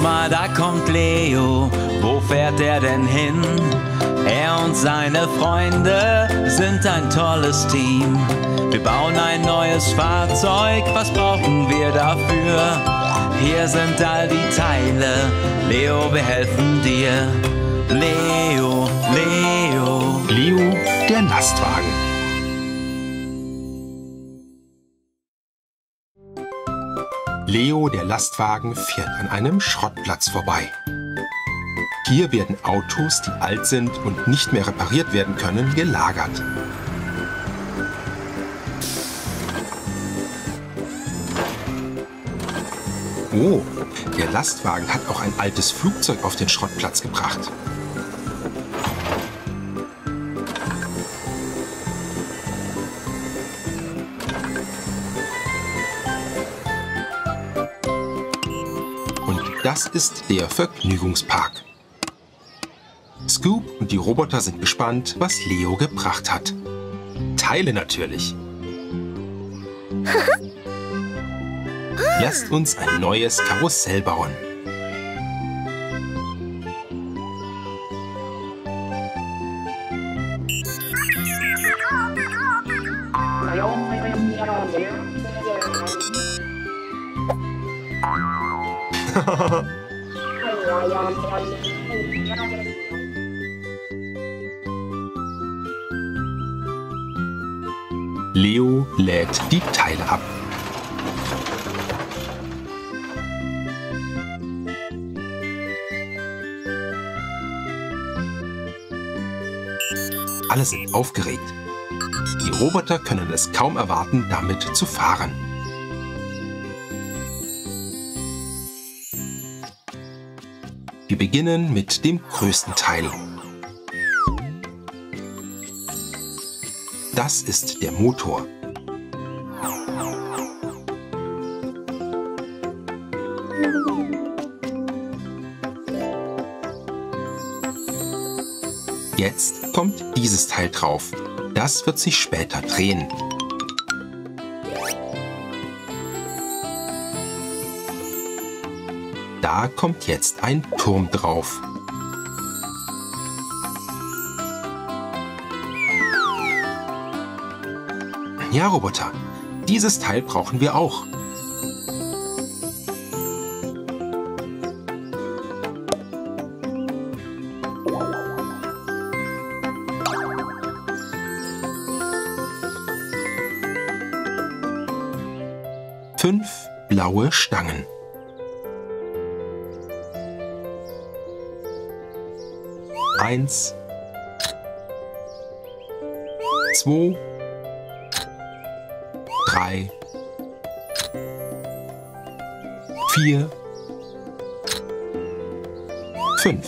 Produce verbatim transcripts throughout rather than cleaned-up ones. Guck mal, da kommt Leo, wo fährt er denn hin? Er und seine Freunde sind ein tolles Team. Wir bauen ein neues Fahrzeug, was brauchen wir dafür? Hier sind all die Teile, Leo, wir helfen dir. Leo, Leo, Leo, der Lastwagen. Leo, der Lastwagen, fährt an einem Schrottplatz vorbei. Hier werden Autos, die alt sind und nicht mehr repariert werden können, gelagert. Oh, der Lastwagen hat auch ein altes Flugzeug auf den Schrottplatz gebracht. Das ist der Vergnügungspark. Scoop und die Roboter sind gespannt, was Leo gebracht hat. Teile natürlich. Lasst uns ein neues Karussell bauen. Leo lädt die Teile ab. Alle sind aufgeregt. Die Roboter können es kaum erwarten, damit zu fahren. Wir beginnen mit dem größten Teil. Das ist der Motor. Jetzt kommt dieses Teil drauf. Das wird sich später drehen. Da kommt jetzt ein Turm drauf. Ja, Roboter, dieses Teil brauchen wir auch. Fünf blaue Stangen. Eins, zwei, drei, vier, fünf.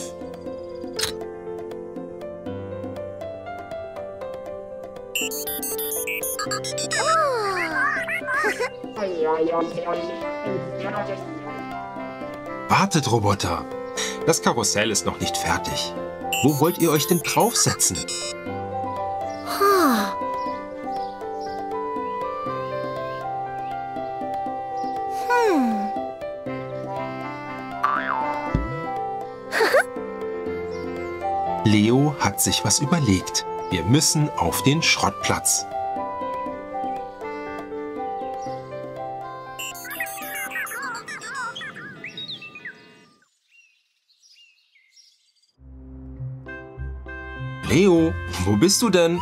Wartet, Roboter! Das Karussell ist noch nicht fertig. Wo wollt ihr euch denn draufsetzen? Huh. Hm. Leo hat sich was überlegt. Wir müssen auf den Schrottplatz. Leo, wo bist du denn?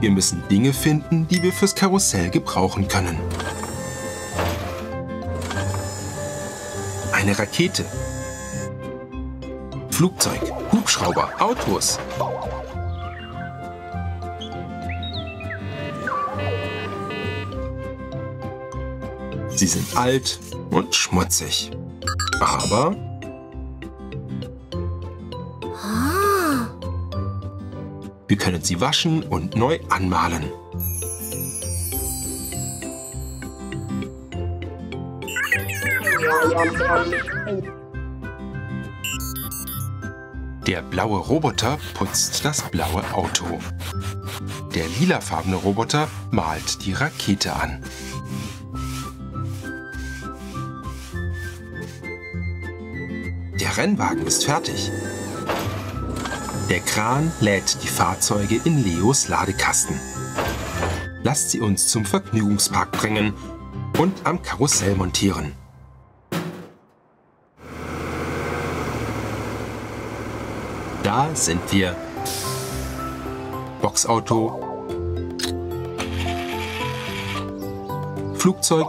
Wir müssen Dinge finden, die wir fürs Karussell gebrauchen können. Eine Rakete. Flugzeug, Hubschrauber, Autos. Sie sind alt und schmutzig. Aber... wir können sie waschen und neu anmalen. Der blaue Roboter putzt das blaue Auto. Der lilafarbene Roboter malt die Rakete an. Der Rennwagen ist fertig. Der Kran lädt die Fahrzeuge in Leos Ladekasten. Lasst sie uns zum Vergnügungspark bringen und am Karussell montieren. Da sind wir. Boxauto, Flugzeug,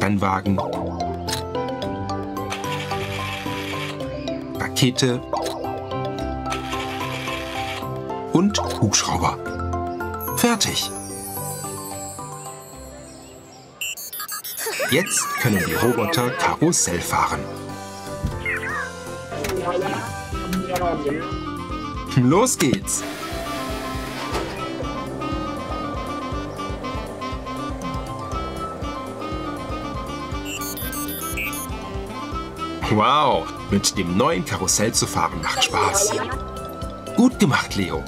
Rennwagen, Rakete und Hubschrauber. Fertig! Jetzt können die Roboter Karussell fahren. Los geht's! Wow, mit dem neuen Karussell zu fahren macht Spaß. Gut gemacht, Leo.